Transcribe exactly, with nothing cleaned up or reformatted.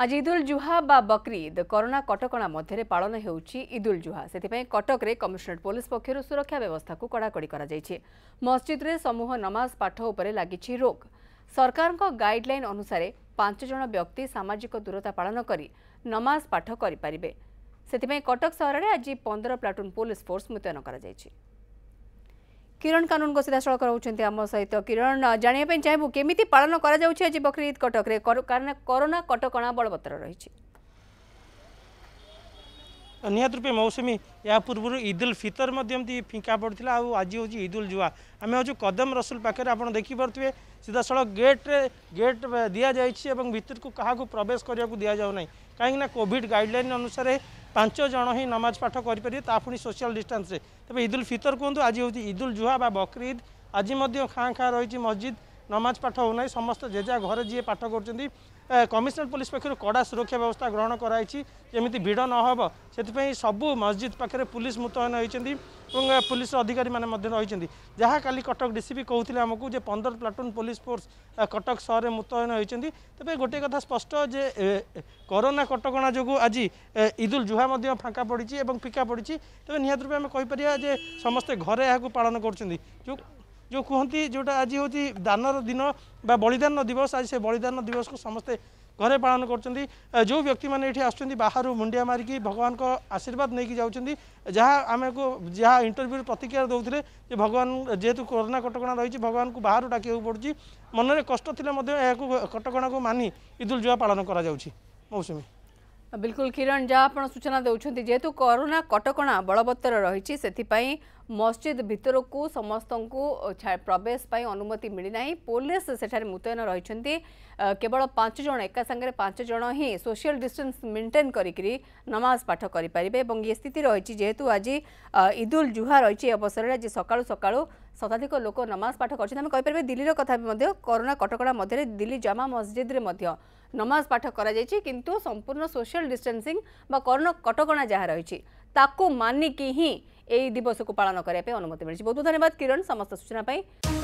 आज ईदुल जुहा बा बकरी ईद कोरोना कटकणा मध्य पालन होउछि ईदुल जुहा से कटक रे कमिश्नरेट पुलिस पक्षर सुरक्षा व्यवस्था को कड़ाकड़ी करा जायछि। मस्जिद रे समूह नमाज पाठ उपरे लागिछि रोक। सरकार को गाइडलाइन अनुसार पांच जन व्यक्ति सामाजिक दूरता पालन करी नमाज पाठ करि परिबे। सेतिपई कटक शहर रे आज पंद्रह प्लाटून पुलिस फोर्स मुतयन करा जायछि। किरण कानून को सीधा सड़क रोचते आम सहित किरण जानापी चाहूँ केमी पालन कर बकरी ईद कटक रे कारण कोरोना कटकणा बलवत्तर रही। निहत रूपे मौसमी या पूर्व ईदुल फितर मध्यम फिंका पड़ता आउ आज हूँ ईदुल जुहा आम हूँ कदम रसुल पाखे आप देखिपे सीधा सड़क गेट्रे गेट दि जाए भितर को क्या प्रवेश करने को दि जाऊना कहीं कोविड गाइडलाइन अनुसार पांच जन ही नमाज पाठ करेंगे तापुनी सोशल डिस्टेंस रे। तबे ईदुल फितर कहूँ आज हूँ ईदुल जुहा बा बकरी ईद आज खाँ खाँ रही मस्जिद नमाज पाठ होना समस्त जेजा घर जी पाठ कर कमिश्नर पुलिस पक्षर कड़ा सुरक्षा व्यवस्था ग्रहण कराई जमी भिड़ नहब से सबू मस्जिद पाखे पुलिस मुतयन होती पुलिस अधिकारी मैंने रही जहाँ काली कटक डीसीपी कहते आमको पंद्रह प्लाटून पुलिस फोर्स कटक सहर मुतयन होती। तेज गोटे कथा स्पष्ट जे कोरोना कटकणा जो आज ईदुल जुहा फाँका पड़ी और फिका पड़ी। तेज निहत रूपे आम कहीपर समस्ते घरे यहाँ पालन कर जो कहती जोटा आज हूँ दानर दिन बा बलिदान दिवस आज से बलिदान दिवस को समस्ते घरे पालन कर जो व्यक्ति मैंने ये आस बाहर मुंडिया मारिक भगवान को आशीर्वाद नहीं जाऊँच जहाँ आम को जहाँ इंटरव्यू प्रतिक्रिया दौते भगवान जेहेतु कोरोना कटकणा रही भगवान को बाहर डाकू पड़ी मनरे कष्ट कटकणा को मानि ईदुल जुहा पालन कर। बिल्कुल किरण जहाँ आप सूचना देते जेहेतु कोरोना कटकणा बलवत्तर रही से मस्जिद भितर को समस्त को प्रवेश अनुमति मिलना पुलिस सेठार मुतयन रही केवल पांच जन एका सांगे पांच जन ही सोशल डिस्टेंस मेंटेन करी नमाज पाठ करेंगे। ये स्थिति रही जेहेतु आज ईदुल जुहा रही अवसर में आज सका सका शताधिक लोक नमाज पाठ करेंगे। दिल्ली कथा भी कोरोना कटकणा मध्य दिल्ली जामा मस्जिद रे मध्य नमाज पाठ करा जायछि किंतु संपूर्ण सोशल डिस्टेंसिंग बा कोरोना कटकणा जहाँ रही ताकू मानिकी ही ए दिवस को पालन करने अनुमति मिली। बहुत बहुत धन्यवाद किरण समस्त सूचना।